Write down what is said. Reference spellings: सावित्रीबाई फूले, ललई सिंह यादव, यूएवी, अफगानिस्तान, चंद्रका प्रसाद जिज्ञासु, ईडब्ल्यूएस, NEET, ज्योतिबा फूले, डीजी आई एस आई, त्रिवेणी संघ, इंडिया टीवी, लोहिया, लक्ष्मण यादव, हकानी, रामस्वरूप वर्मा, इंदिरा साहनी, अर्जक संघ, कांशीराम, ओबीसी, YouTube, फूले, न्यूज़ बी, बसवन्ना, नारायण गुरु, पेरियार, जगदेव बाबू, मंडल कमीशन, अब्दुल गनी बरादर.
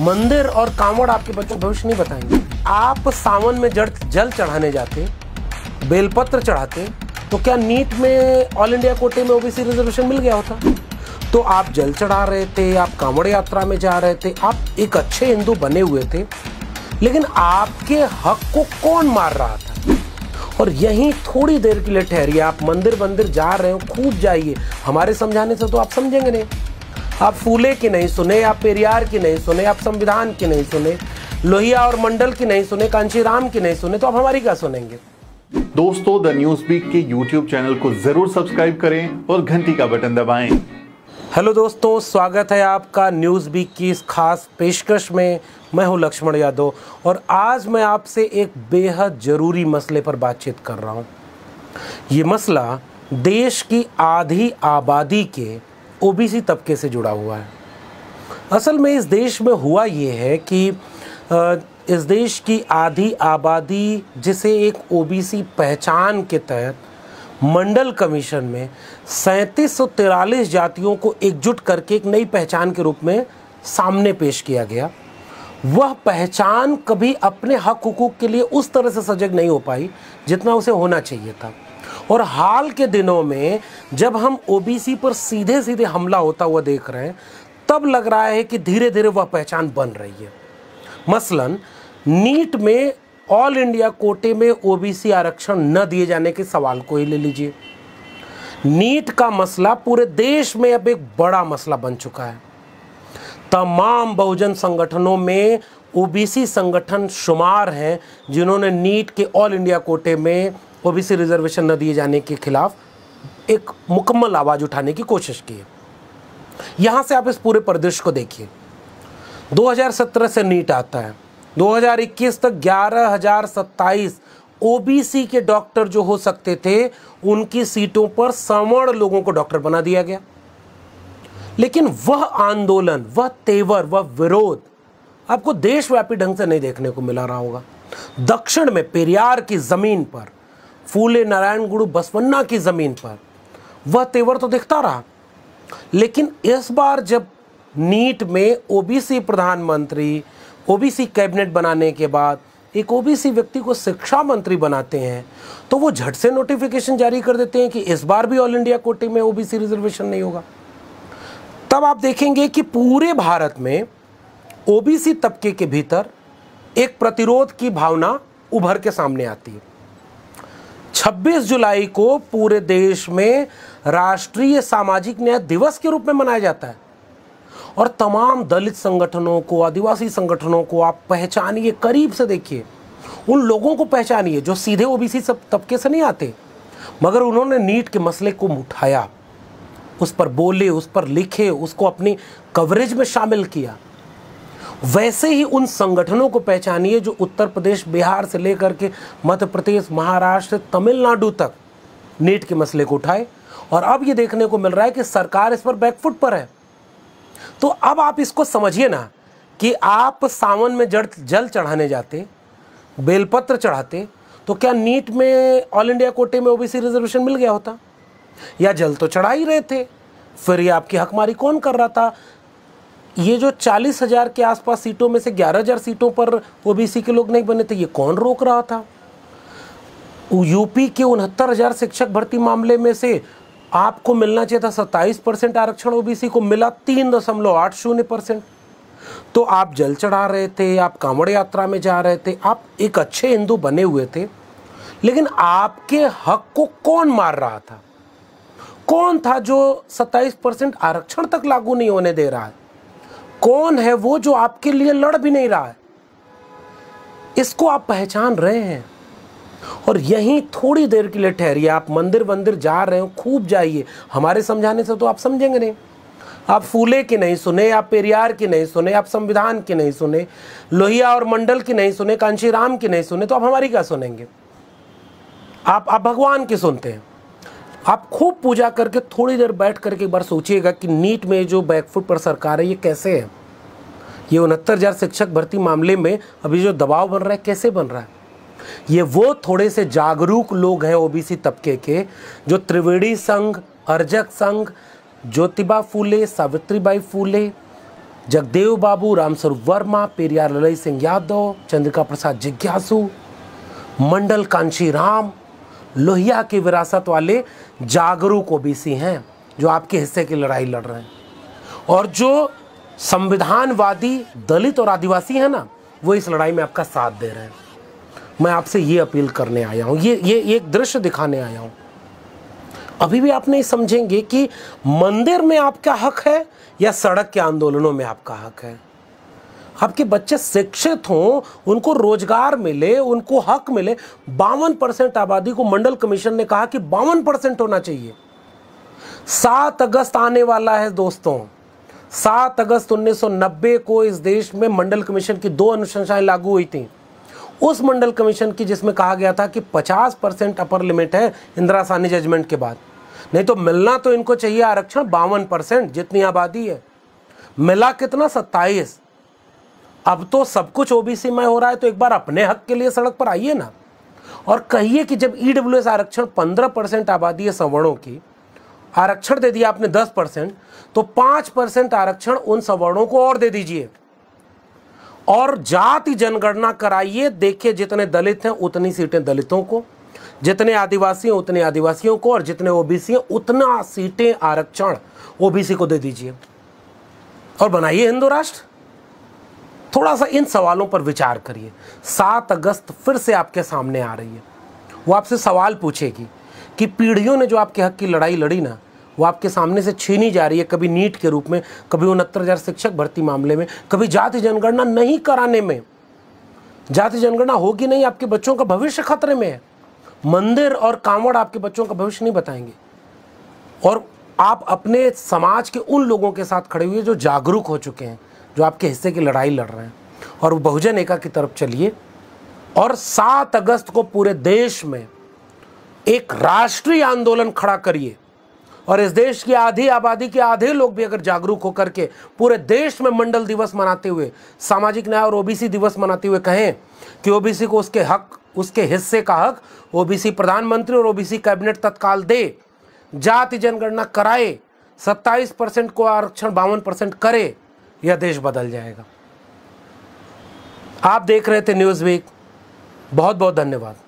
मंदिर और कांवड़ आपके बच्चे भविष्य नहीं बताएंगे। आप सावन में जल चढ़ाने जाते, बेलपत्र चढ़ाते, तो क्या नीट में ऑल इंडिया कोटे में ओबीसी रिजर्वेशन मिल गया होता? तो आप जल चढ़ा रहे थे, आप कांवड़ यात्रा में जा रहे थे, आप एक अच्छे हिंदू बने हुए थे, लेकिन आपके हक को कौन मार रहा था? और यहीं थोड़ी देर के लिए ठहरिए। आप मंदिर मंदिर जा रहे हो, खूब जाइए, हमारे समझाने से तो आप समझेंगे नहीं। आप फूले की नहीं सुने, आप पेरियार की नहीं सुने, आप संविधान की नहीं सुने, लोहिया और मंडल की नहीं सुने, कांशीराम की नहीं सुने, तो आप हमारी क्या सुनेंगे? दोस्तों, द न्यूज़ बी के YouTube चैनल को जरूर सब्सक्राइब करें और घंटी का बटन दबाएं। हेलो दोस्तों, स्वागत है आपका न्यूज़ बी की इस खास पेशकश में। मैं हूं लक्ष्मण यादव और आज मैं आपसे एक बेहद ज़रूरी मसले पर बातचीत कर रहा हूं। ये मसला देश की आधी आबादी के ओबीसी तबके से जुड़ा हुआ है। असल में इस देश में हुआ ये है कि इस देश की आधी आबादी, जिसे एक ओबीसी पहचान के तहत मंडल कमीशन में 3743 जातियों को एकजुट करके एक नई पहचान के रूप में सामने पेश किया गया, वह पहचान कभी अपने हक हुकूक के लिए उस तरह से सजग नहीं हो पाई जितना उसे होना चाहिए था। और हाल के दिनों में जब हम ओबीसी पर सीधे सीधे हमला होता हुआ देख रहे हैं, तब लग रहा है कि धीरे धीरे वह पहचान बन रही है। मसलन नीट में ऑल इंडिया कोटे में ओबीसी आरक्षण न दिए जाने के सवाल को ही ले लीजिए। नीट का मसला पूरे देश में अब एक बड़ा मसला बन चुका है। तमाम बहुजन संगठनों में ओबीसी संगठन शुमार हैं जिन्होंने नीट के ऑल इंडिया कोटे में ओबीसी रिजर्वेशन न दिए जाने के खिलाफ एक मुकम्मल आवाज़ उठाने की कोशिश की है। यहाँ से आप इस पूरे प्रदेश को देखिए। 2017 से नीट आता है, 2021 तक 11,027 ओबीसी के डॉक्टर जो हो सकते थे उनकी सीटों पर सवर्ण लोगों को डॉक्टर बना दिया गया। लेकिन वह आंदोलन, वह तेवर, वह विरोध आपको देशव्यापी ढंग से नहीं देखने को मिला रहा होगा। दक्षिण में पेरियार की ज़मीन पर, फूले, नारायण गुरु, बसवन्ना की ज़मीन पर वह तेवर तो दिखता रहा, लेकिन इस बार जब नीट में ओबीसी प्रधानमंत्री, ओबीसी कैबिनेट बनाने के बाद एक ओबीसी व्यक्ति को शिक्षा मंत्री बनाते हैं, तो वो झट से नोटिफिकेशन जारी कर देते हैं कि इस बार भी ऑल इंडिया कोटे में ओबीसी रिजर्वेशन नहीं होगा। तब आप देखेंगे कि पूरे भारत में ओबीसी तबके के भीतर एक प्रतिरोध की भावना उभर के सामने आती है। 26 जुलाई को पूरे देश में राष्ट्रीय सामाजिक न्याय दिवस के रूप में मनाया जाता है और तमाम दलित संगठनों को, आदिवासी संगठनों को आप पहचानिए, करीब से देखिए, उन लोगों को पहचानिए जो सीधे ओबीसी सब तबके से नहीं आते, मगर उन्होंने नीट के मसले को उठाया, उस पर बोले, उस पर लिखे, उसको अपनी कवरेज में शामिल किया। वैसे ही उन संगठनों को पहचानिए जो उत्तर प्रदेश, बिहार से लेकर के मध्य प्रदेश, महाराष्ट्र, तमिलनाडु तक नीट के मसले को उठाए। और अब ये देखने को मिल रहा है कि सरकार इस पर बैकफुट पर है। तो अब आप इसको समझिए ना कि आप सावन में जल चढ़ाने जाते, बेलपत्र चढ़ाते, तो क्या नीट में ऑल इंडिया कोटे में ओबीसी रिजर्वेशन मिल गया होता? या जल तो चढ़ा ही रहे थे, फिर ये आपकी हकमारी कौन कर रहा था? ये जो 40,000 के आसपास सीटों में से 11,000 सीटों पर ओबीसी के लोग नहीं बने थे, ये कौन रोक रहा था? यूपी के 69,000 शिक्षक भर्ती मामले में से आपको मिलना चाहिए था 27% आरक्षण, ओबीसी को मिला 3.80%। तो आप जल चढ़ा रहे थे, आप कांवड़ यात्रा में जा रहे थे, आप एक अच्छे हिंदू बने हुए थे, लेकिन आपके हक को कौन मार रहा था? कौन था जो 27% आरक्षण तक लागू नहीं होने दे रहा है? कौन है वो जो आपके लिए लड़ भी नहीं रहा है? इसको आप पहचान रहे हैं। और यहीं थोड़ी देर के लिए ठहरिए। आप मंदिर मंदिर जा रहे हो, खूब जाइए, हमारे समझाने से तो आप समझेंगे नहीं। आप फूले की नहीं सुने, आप पेरियार की नहीं सुने, आप संविधान की नहीं सुने, लोहिया और मंडल की नहीं सुने, कांशीराम की नहीं सुने, तो आप हमारी क्या सुनेंगे? आप भगवान की सुनते हैं। आप खूब पूजा करके थोड़ी देर बैठ करके एक बार सोचिएगा कि नीट में जो बैकफुट पर सरकार है ये कैसे है? ये 69,000 शिक्षक भर्ती मामले में अभी जो दबाव बन रहा है कैसे बन रहा है? ये वो थोड़े से जागरूक लोग हैं ओबीसी तबके के जो त्रिवेणी संघ, अर्जक संघ, ज्योतिबा फूले, सावित्रीबाई फूले, जगदेव बाबू, रामस्वरूप वर्मा, पेरियार ललई सिंह यादव, चंद्रका प्रसाद जिज्ञासु, मंडल कांशीराम, लोहिया की विरासत वाले जागरूक ओबीसी हैं जो आपके हिस्से की लड़ाई लड़ रहे हैं, और जो संविधानवादी दलित और आदिवासी हैं ना, वो इस लड़ाई में आपका साथ दे रहे हैं। मैं आपसे ये अपील करने आया हूँ, ये एक दृश्य दिखाने आया हूँ। अभी भी आप नहीं समझेंगे कि मंदिर में आपका हक है या सड़क के आंदोलनों में आपका हक है। आपके बच्चे शिक्षित हों, उनको रोजगार मिले, उनको हक मिले। 52% आबादी को मंडल कमीशन ने कहा कि 52% होना चाहिए। 7 अगस्त आने वाला है दोस्तों। 7 अगस्त 1990 को इस देश में मंडल कमीशन की 2 अनुशंसाएं लागू हुई थी। उस मंडल कमीशन की जिसमें कहा गया था कि 50% अपर लिमिट है इंदिरा साहनी जजमेंट के बाद, नहीं तो मिलना तो इनको चाहिए आरक्षण 52% जितनी आबादी है। मिला कितना? 27। अब तो सब कुछ ओबीसी में हो रहा है, तो एक बार अपने हक के लिए सड़क पर आइए ना, और कहिए कि जब ईडब्ल्यूएस आरक्षण 15% आबादी है सवर्णों की, आरक्षण दे दिया आपने 10%, तो 5% आरक्षण उन सवर्णों को और दे दीजिए, और जाति जनगणना कराइए। देखिए जितने दलित हैं उतनी सीटें दलितों को, जितने आदिवासी हैं उतने आदिवासियों को, और जितने ओबीसी हैं उतना सीटें आरक्षण ओबीसी को दे दीजिए, और बनाइए हिंदू राष्ट्र। थोड़ा सा इन सवालों पर विचार करिए। 7 अगस्त फिर से आपके सामने आ रही है। वो आपसे सवाल पूछेगी कि पीढ़ियों ने जो आपके हक की लड़ाई लड़ी ना, वो आपके सामने से छीनी जा रही है। कभी नीट के रूप में, कभी 69,000 शिक्षक भर्ती मामले में, कभी जाति जनगणना नहीं कराने में। जाति जनगणना होगी नहीं, आपके बच्चों का भविष्य खतरे में है। मंदिर और कांवड़ आपके बच्चों का भविष्य नहीं बताएंगे। और आप अपने समाज के उन लोगों के साथ खड़े हुए जो जागरूक हो चुके हैं, जो आपके हिस्से की लड़ाई लड़ रहे हैं, और बहुजन एकता की तरफ चलिए। और 7 अगस्त को पूरे देश में एक राष्ट्रीय आंदोलन खड़ा करिए, और इस देश की आधी आबादी के आधे लोग भी अगर जागरूक होकर के पूरे देश में मंडल दिवस मनाते हुए, सामाजिक न्याय और ओबीसी दिवस मनाते हुए कहें कि ओबीसी को उसके हक, उसके हिस्से का हक ओबीसी प्रधानमंत्री और ओबीसी कैबिनेट तत्काल दे, जाति जनगणना कराए, 27% को आरक्षण 52% करे, यह देश बदल जाएगा। आप देख रहे थे न्यूज़ बी। बहुत बहुत धन्यवाद।